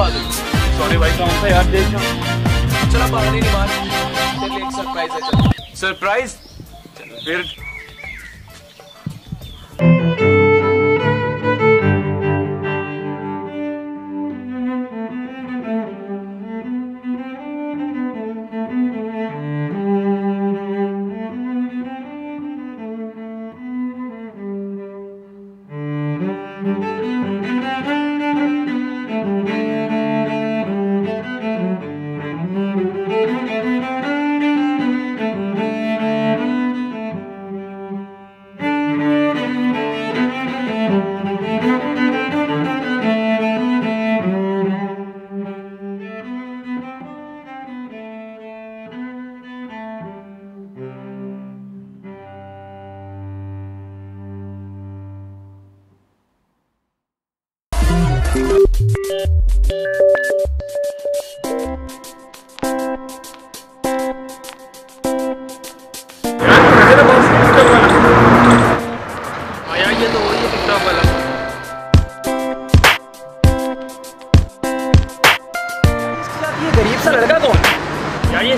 बाजू। सॉरी भाई कौन सा यार देख रहा हूँ। चलो बहाने नहीं मार, तेरे लिए एक सरप्राइज है। चलो सरप्राइज, चलो फिर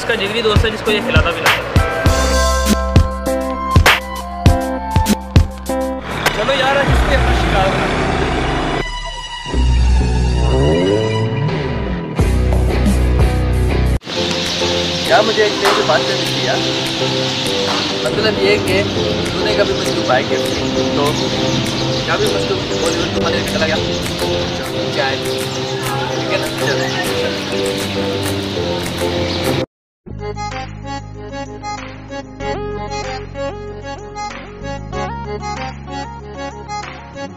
इसका जिगरी दोस्त है जिसको ये खिलाता पिलाता। चलो यार इसके अपना शिकार बना। यार मुझे एक तेरे से बात करनी थी यार। मतलब ये कि तूने कभी मुझको बाइक गिफ्ट की तो क्या भी मुझको बॉलीवुड तुम्हारे लेके चला गया क्या है ठीक है ना।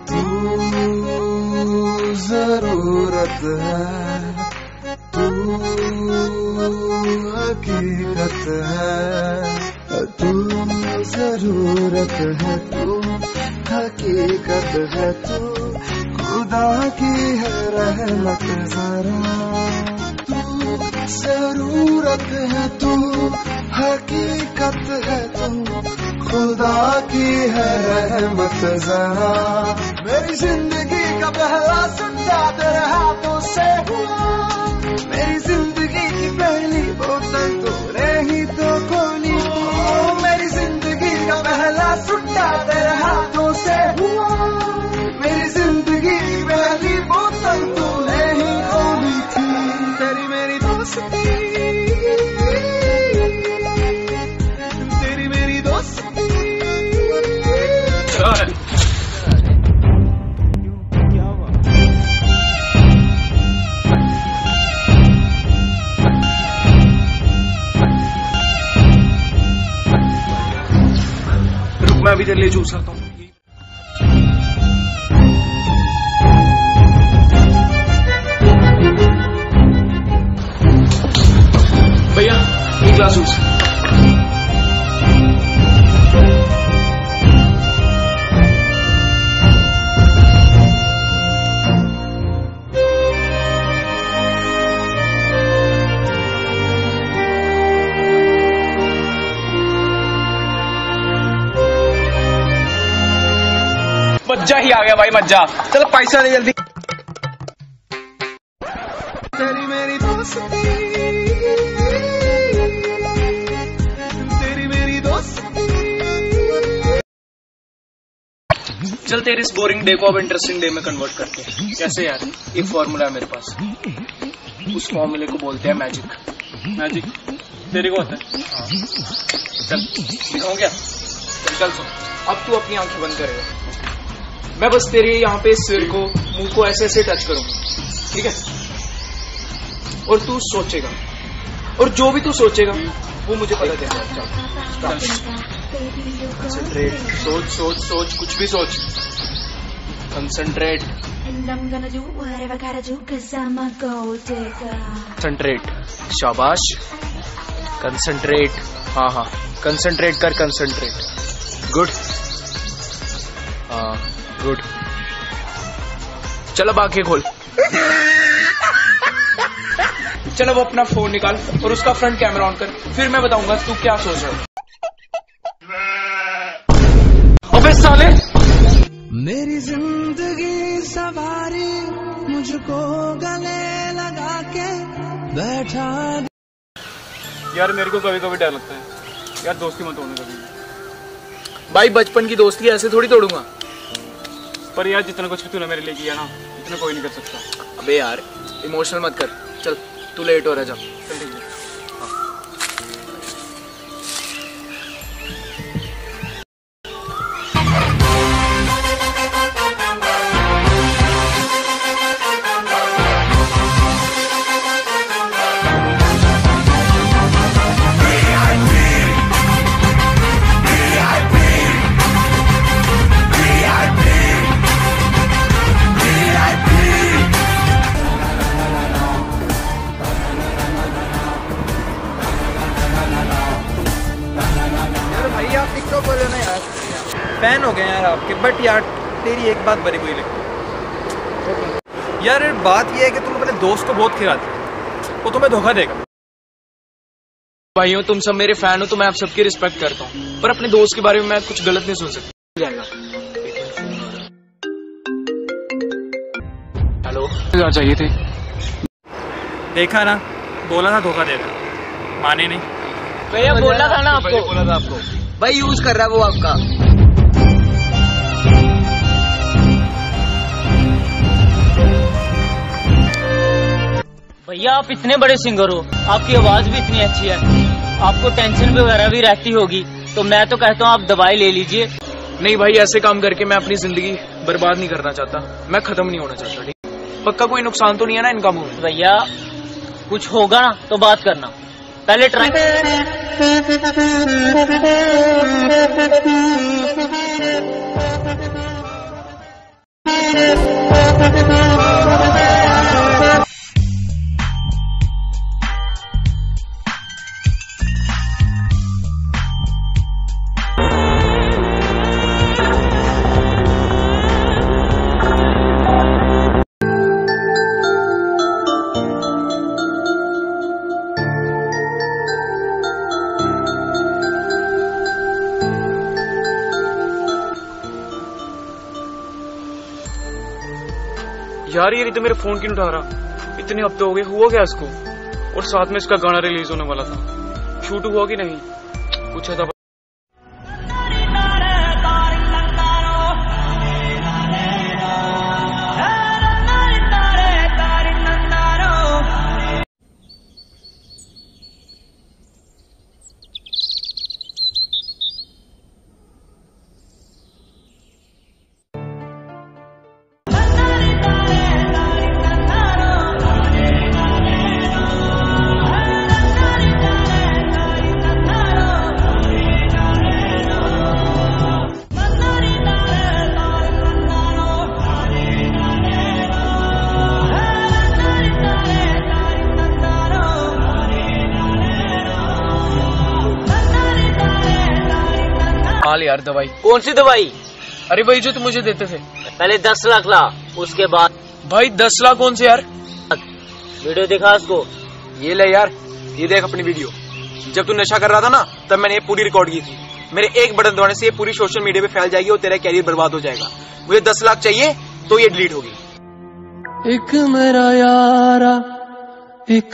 चलो जरूरत है तू हकीकत है तू जरूरत है तू हकीकत है तू खुदा की है रहमत जरा तू जरूरत है तू हकीकत है तू खुदा की है रहमत जरा। मेरी जिंदगी का पहला सुट्टा तेरे हाथों से हुआ, मेरी जिंदगी की पहली बोतल तूने ही तो खोली। मेरी जिंदगी का पहला सुट्टा तेरे हाथों से हुआ, मेरी जिंदगी की पहली बोतल तूने ही खोली थी। तेरी मेरी दोस्ती मैं अभी तेरे लिए जूस आता हूँ। भैया एक गिलास जूस। मजा ही आ गया भाई मजा। चलो पैसा दे जल्दी। तेरी मेरी दोस्ती चल तेरी इस बोरिंग डे को अब इंटरेस्टिंग डे में कन्वर्ट करते हैं। कैसे यार? एक फॉर्मूला है मेरे पास, उस फॉर्मूले को बोलते हैं मैजिक। मैजिक तेरे को आता है? हाँ। चल हो गया। चल सुन, अब तू अपनी आंखें बंद करेगा, मैं बस तेरे यहाँ पे सिर को मुंह को ऐसे ऐसे टच करूंगा, ठीक है? और तू सोचेगा, और जो भी तू सोचेगा वो मुझे पता चलेगा। कंसंट्रेट, सोच सोच सोच, कुछ भी सोच, कंसंट्रेट कंसंट्रेट। शाबाश, कंसंट्रेट। हाँ हाँ कंसंट्रेट कर, कंसंट्रेट। गुड, हाँ गुड। चलो आंखें खोल। चलो वो अपना फोन निकाल और उसका फ्रंट कैमरा ऑन कर, फिर मैं बताऊंगा तू क्या सोच रहा है। अबे साले मेरी जिंदगी सवारी मुझको गले लगा के बैठा। यार मेरे को कभी कभी डर लगता है यार, दोस्ती मत तोड़ना कभी भाई। बचपन की दोस्ती ऐसे थोड़ी तोड़ूंगा। पर यार जितना कुछ तूने मेरे लिए किया ना, इतना कोई नहीं कर सकता। अबे यार इमोशनल मत कर, चल तू लेट हो रहा है, जा चल ठीक है। फैन हो गए यार आपके, बट यार तेरी एक बात बड़ी बुरी लगती यार। बात यह है कि तुम अपने दोस्त को बहुत खिलाते हो, वो तुम्हें धोखा देगा। भाइयों तुम सब मेरे फैन हो तो मैं आप सबकी रिस्पेक्ट करता हूँ, पर अपने दोस्त के बारे में मैं कुछ गलत नहीं सुन सकता। हेलो चाहिए थे, देखा ना बोला था धोखा देगा, माने नहीं। भैया बोला था ना आपको, बोला था आपको भाई यूज कर रहा है वो आपका। भैया आप इतने बड़े सिंगर हो, आपकी आवाज भी इतनी अच्छी है, आपको टेंशन वगैरह भी रहती होगी, तो मैं तो कहता हूँ आप दवाई ले लीजिए। नहीं भाई ऐसे काम करके मैं अपनी जिंदगी बर्बाद नहीं करना चाहता, मैं खत्म नहीं होना चाहता। ठीक, पक्का कोई नुकसान तो नहीं है ना इनका मुंह? भैया कुछ होगा ना तो बात करना, पहले ट्राई। यार ये तो मेरे फोन क्यों उठा रहा? इतने हफ्ते हो गए, हुआ क्या इसको? और साथ में इसका गाना रिलीज होने वाला था, शूट हुआ कि नहीं कुछ ऐसा? यार दवाई कौन सी दवाई? अरे भाई जो तुम मुझे देते थे, पहले 10 लाख ला, उसके बाद भाई 10 लाख कौन से यार? वीडियो दिखा उसको। ये ले यार, ये देख अपनी वीडियो। जब तू नशा कर रहा था ना तब मैंने ये पूरी रिकॉर्ड की थी। मेरे एक बटन दबाने से ये पूरी सोशल मीडिया पे फैल जाएगी और तेरा कैरियर बर्बाद हो जाएगा। मुझे 10 लाख चाहिए तो ये डिलीट होगी। एक मेरा यारा एक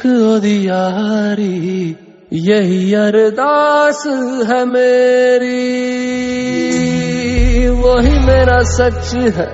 यारी, यही अरदास है मेरी, वही मेरा सच है।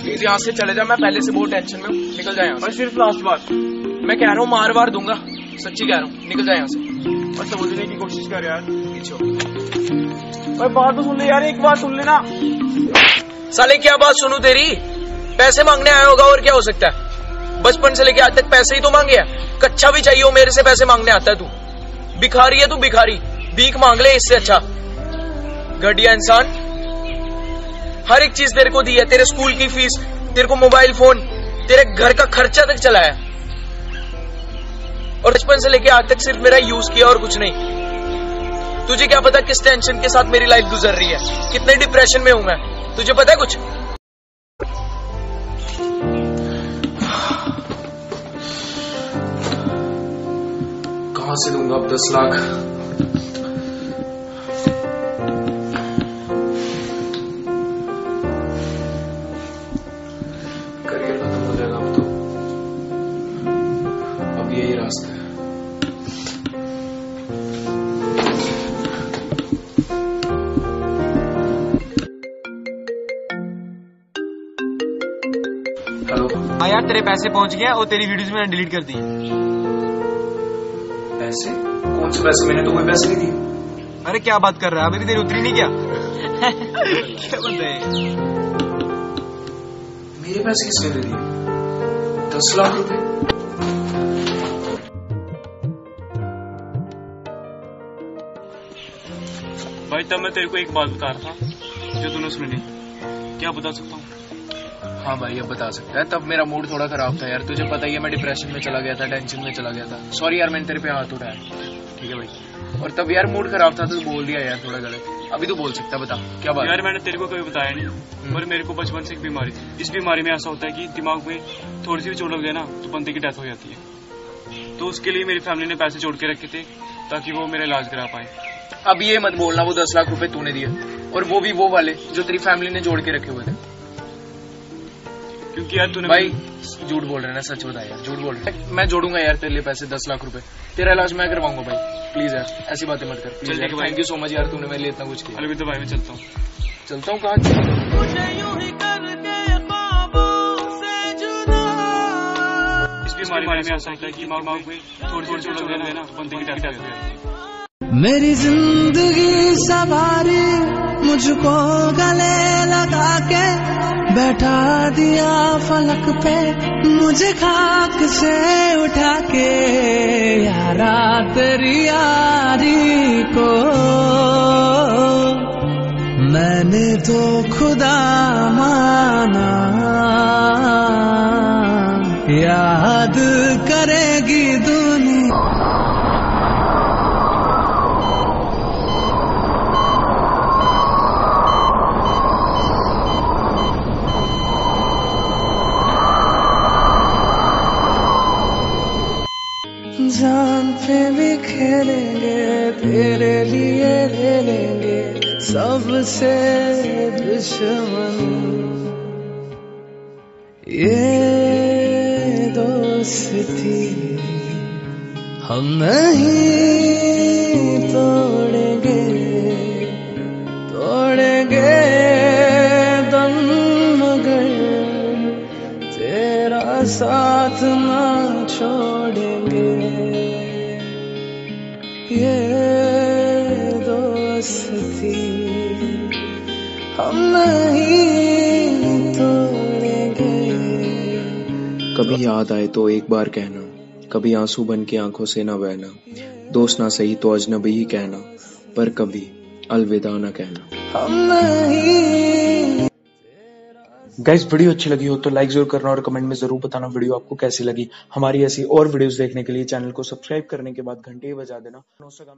प्लीज यहाँ से चले जा, मैं पहले से बहुत टेंशन में हूँ, निकल जाए यहाँ से। सिर्फ लास्ट बार मैं कह रहा हूँ, मार वार दूंगा, सच्ची कह रहा हूँ, निकल जाए यहाँ से। और समझने की कोशिश कर यार, पीछे भाई बात तो सुन ले यार, एक बार सुन लेना। साले क्या बात सुनू तेरी, पैसे मांगने आया होगा और क्या हो सकता है, बचपन से लेके आज तक पैसे ही तो मांगे हैं। कच्चा भी चाहिए हो मेरे से पैसे मांगने आता है तू, भिखारी है तू भिखारी, भीख मांग ले इससे अच्छा। घटिया इंसान, हर एक चीज तेरे को दी है, तेरे स्कूल की फीस, तेरे को मोबाइल फोन, तेरे घर का खर्चा तक चलाया, और बचपन से लेके आज तक सिर्फ मेरा यूज किया और कुछ नहीं। तुझे क्या पता किस टेंशन के साथ मेरी लाइफ गुजर रही है, कितने डिप्रेशन में हूं मैं, तुझे पता है कुछ? कहां से दूंगा अब 10 लाख? करियर खत्म हो जाएगा अब तो, अब यही रास्ता है। हाँ यार, तेरे पैसे पहुंच गया और तेरी वीडियोस मैंने डिलीट कर दी। पैसे? कौन से पैसे? मैंने तो कोई पैसे नहीं दिए। अरे क्या बात कर रहा है, अभी तेरी उतरी नहीं क्या? क्या बंदा है, मेरे पैसे किसने दे दिए? 10 लाख रुपए? भाई तब मैं तेरे को एक बात बता रहा था जो तूने सुनी नहीं, क्या बता सकता हूँ? हाँ भाई अब बता सकता है। तब मेरा मूड थोड़ा खराब था यार, तुझे पता ही है, मैं डिप्रेशन में चला गया था, टेंशन में चला गया था। सॉरी यार मैंने तेरे पे हाथ उठाया, ठीक है भाई, और तब यार मूड खराब था तो बोल दिया यार थोड़ा गलत। अभी तो बोल सकता, बता क्या बात? यार मैंने तेरे को कभी बताया नहीं, और मेरे को बचपन से एक बीमारी थी। इस बीमारी में ऐसा होता है कि दिमाग में थोड़ी सी भी चोट लग जाए ना तो बंदे की डेथ हो जाती है, तो उसके लिए मेरी फैमिली ने पैसे जोड़ के रखे थे ताकि वो मेरा इलाज करा पाए। अब ये मत बोलना वो 10 लाख रुपए तूने दिए, और वो भी वो वाले जो तेरी फैमिली ने जोड़ के रखे हुए थे। क्योंकि यार तूने भाई झूठ बोल रहे ना, सच बता यार, झूठ बोल रहे। मैं जोड़ूंगा यार तेरे लिए पैसे, 10 लाख रुपए, तेरा इलाज मैं करवाऊंगा भाई, प्लीज यार ऐसी बातें मत कर please. Thank you so much यार, तूने मेरे लिए इतना कुछ किया। अभी तो भाई मैं चलता हूँ, चलता हूँ कहाँ? मेरी जिंदगी सवारी मुझको गले लगा के बैठा दिया फलक पे, मुझे खाक से उठा के यारा तेरी यारी को मैंने तो खुदा माना। याद करेगी दुनिया जान पे भी खेलेंगे, तेरे लिए ले लेंगे सबसे दुश्मन। ये दोस्ती हम नहीं तोड़ेंगे, तोड़ेंगे दम मगर तेरा साथ ना छोड़ेंगे। ये दोस्ती हम नहीं तोड़ेंगे। कभी याद आए तो एक बार कहना, कभी आंसू बन के आंखों से ना बहना, दोस्त ना सही तो अजनबी ही कहना, पर कभी अलविदा ना कहना। हम नहीं। गाइस वीडियो अच्छी लगी हो तो लाइक जरूर करना और कमेंट में जरूर बताना वीडियो आपको कैसी लगी। हमारी ऐसी और वीडियोस देखने के लिए चैनल को सब्सक्राइब करने के बाद घंटी बजा देना।